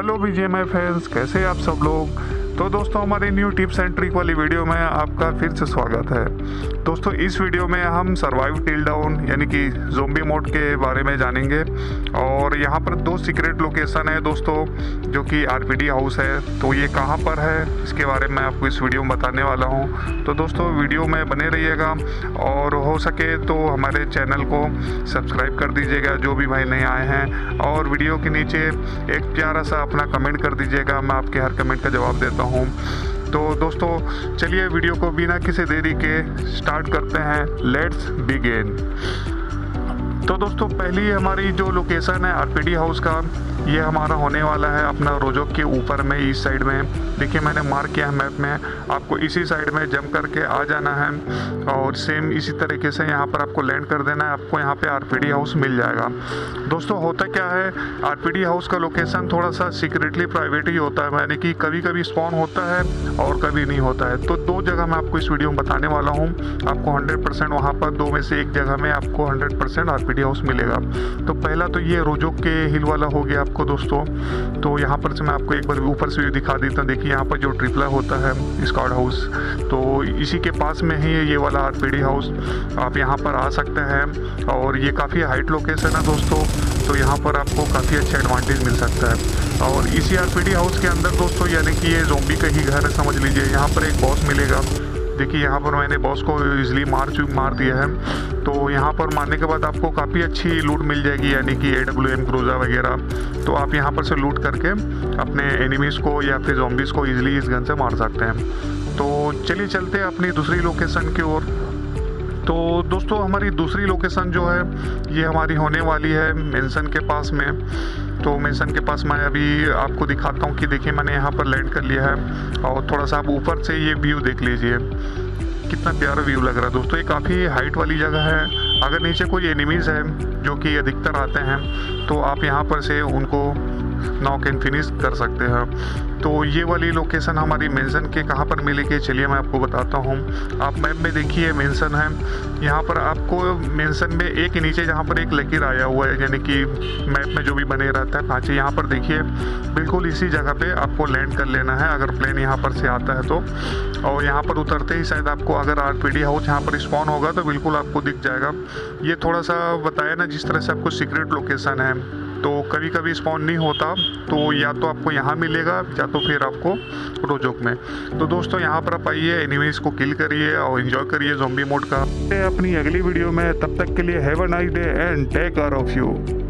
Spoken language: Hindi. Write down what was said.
हेलो BGMI फैंस, कैसे आप सब लोग। तो दोस्तों, हमारी न्यू टिप्स एंड ट्रिक वाली वीडियो में आपका फिर से स्वागत है। दोस्तों, इस वीडियो में हम सर्वाइव टिल डाउन यानी कि ज़ोंबी मोड के बारे में जानेंगे। और यहाँ पर दो सीक्रेट लोकेशन है दोस्तों, जो कि RPD हाउस है। तो ये कहाँ पर है, इसके बारे में आपको इस वीडियो में बताने वाला हूँ। तो दोस्तों, वीडियो में बने रहिएगा और हो सके तो हमारे चैनल को सब्सक्राइब कर दीजिएगा जो भी भाई नए आए हैं, और वीडियो के नीचे एक प्यारा सा अपना कमेंट कर दीजिएगा। मैं आपके हर कमेंट का जवाब देता हूँ। तो दोस्तों, चलिए वीडियो को बिना किसी देरी के स्टार्ट करते हैं। Let's begin. तो दोस्तों, पहली हमारी जो लोकेशन है RPD हाउस का, ये हमारा होने वाला है अपना रोजोक के ऊपर में, इस साइड में। देखिए, मैंने मार्क किया है मैप में। आपको इसी साइड में जंप करके आ जाना है और सेम इसी तरीके से यहाँ पर आपको लैंड कर देना है। आपको यहाँ पे RPD हाउस मिल जाएगा। दोस्तों, होता क्या है, RPD हाउस का लोकेशन थोड़ा सा सीक्रेटली प्राइवेट ही होता है, यानी कि कभी कभी स्पॉन होता है और कभी नहीं होता है। तो दो जगह मैं आपको इस वीडियो में बताने वाला हूँ। आपको 100% वहाँ पर दो में से एक जगह में आपको 100% RPD हाउस मिलेगा। तो पहला तो ये रोजोक के हिल वाला हो गया को दोस्तों। तो यहाँ पर से मैं आपको एक बार ऊपर से दिखा देता हूँ। देखिए, यहाँ पर जो ट्रिपला होता है स्कॉड हाउस, तो इसी के पास में ही ये वाला RPD हाउस। आप यहाँ पर आ सकते हैं और ये काफ़ी हाइट लोकेशन है दोस्तों। तो यहाँ पर आपको काफ़ी अच्छा एडवांटेज मिल सकता है। और इसी RPD हाउस के अंदर दोस्तों, यानी कि ये ज़ोंबी का ही घर है समझ लीजिए, यहाँ पर एक बॉस मिलेगा। देखिए, यहाँ पर मैंने बॉस को इजली मार दिया है। तो यहाँ पर मारने के बाद आपको काफ़ी अच्छी लूट मिल जाएगी, यानी कि AWM क्रूज़ा वगैरह। तो आप यहाँ पर से लूट करके अपने एनिमीज़ को या फिर ज़ॉम्बीज़ को इजली इस गन से मार सकते हैं। तो चलिए चलते हैं अपनी दूसरी लोकेशन की ओर। तो दोस्तों, हमारी दूसरी लोकेशन जो है ये हमारी होने वाली है मैंशन के पास में। तो मैंशन के पास मैं अभी आपको दिखाता हूँ कि देखिए, मैंने यहाँ पर लैंड कर लिया है। और थोड़ा सा आप ऊपर से ये व्यू देख लीजिए, कितना प्यारा व्यू लग रहा है दोस्तों। ये काफ़ी हाइट वाली जगह है। अगर नीचे कोई एनिमीज़ है जो कि अधिकतर आते हैं, तो आप यहाँ पर से उनको नॉक एंड फिनिश कर सकते हैं। तो ये वाली लोकेशन हमारी मेंशन के कहाँ पर मिलेगी, चलिए मैं आपको बताता हूँ। आप मैप में देखिए, मेंशन है। यहाँ पर आपको मेंशन में एक नीचे जहाँ पर एक लकीर आया हुआ है, यानी कि मैप में जो भी बने रहता है पाँच, यहाँ पर देखिए बिल्कुल इसी जगह पे आपको लैंड कर लेना है अगर प्लेन यहाँ पर से आता है तो। और यहाँ पर उतरते ही शायद आपको, अगर RPD हाउस यहाँ पर स्पॉन होगा तो बिल्कुल आपको दिख जाएगा। ये थोड़ा सा बताया ना, जिस तरह से आपको सीक्रेट लोकेशन है, तो कभी कभी स्पॉन नहीं होता। तो या तो आपको यहाँ मिलेगा या तो फिर आपको रोजोक में। तो दोस्तों, यहाँ पर आप आइए, एनिमीज़ को किल करिए और एंजॉय करिए ज़ॉम्बी मोड का। अपनी अगली वीडियो में, तब तक के लिए have a nice day and take care of you.